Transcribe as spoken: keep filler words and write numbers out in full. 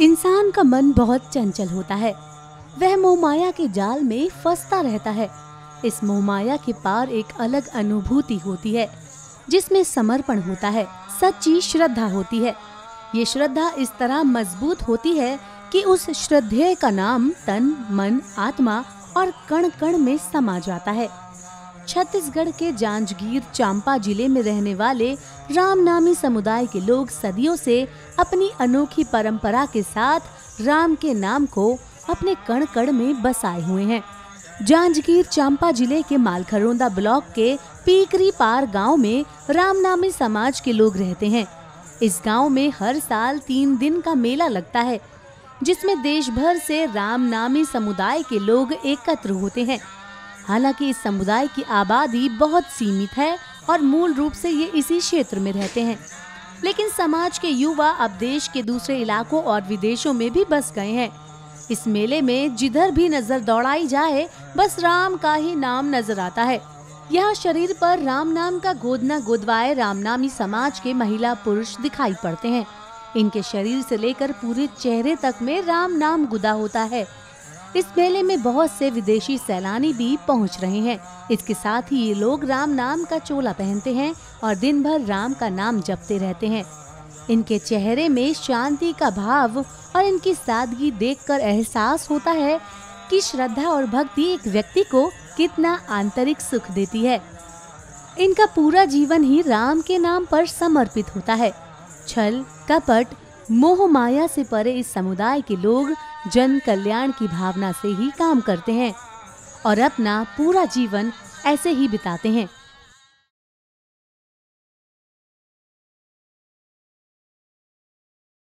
इंसान का मन बहुत चंचल होता है। वह मोहमाया के जाल में फंसता रहता है। इस मोहमाया के पार एक अलग अनुभूति होती है जिसमें समर्पण होता है, सच्ची श्रद्धा होती है। ये श्रद्धा इस तरह मजबूत होती है कि उस श्रद्धेय का नाम तन, मन, आत्मा और कण कण में समा जाता है। छत्तीसगढ़ के जांजगीर-चांपा जिले में रहने वाले रामनामी समुदाय के लोग सदियों से अपनी अनोखी परंपरा के साथ राम के नाम को अपने कण कण में बसाए हुए हैं। जांजगीर-चांपा जिले के मालखरोंदा ब्लॉक के पीकरी पार गांव में रामनामी समाज के लोग रहते हैं। इस गांव में हर साल तीन दिन का मेला लगता है जिसमें देश भर से रामनामी समुदाय के लोग एकत्र होते हैं। हालांकि इस समुदाय की आबादी बहुत सीमित है और मूल रूप से ये इसी क्षेत्र में रहते हैं, लेकिन समाज के युवा अब देश के दूसरे इलाकों और विदेशों में भी बस गए हैं। इस मेले में जिधर भी नजर दौड़ाई जाए बस राम का ही नाम नजर आता है। यहाँ शरीर पर राम नाम का गोदना गोदवाए रामनामी समाज के महिला पुरुष दिखाई पड़ते हैं। इनके शरीर से लेकर पूरे चेहरे तक में राम नाम गुदा होता है। इस मेले में बहुत से विदेशी सैलानी भी पहुंच रहे हैं। इसके साथ ही ये लोग राम नाम का चोला पहनते हैं और दिन भर राम का नाम जपते रहते हैं। इनके चेहरे में शांति का भाव और इनकी सादगी देखकर एहसास होता है कि श्रद्धा और भक्ति एक व्यक्ति को कितना आंतरिक सुख देती है। इनका पूरा जीवन ही राम के नाम पर समर्पित होता है। छल, कपट, मोह माया से परे इस समुदाय के लोग जन कल्याण की भावना से ही काम करते हैं और अपना पूरा जीवन ऐसे ही बिताते हैं।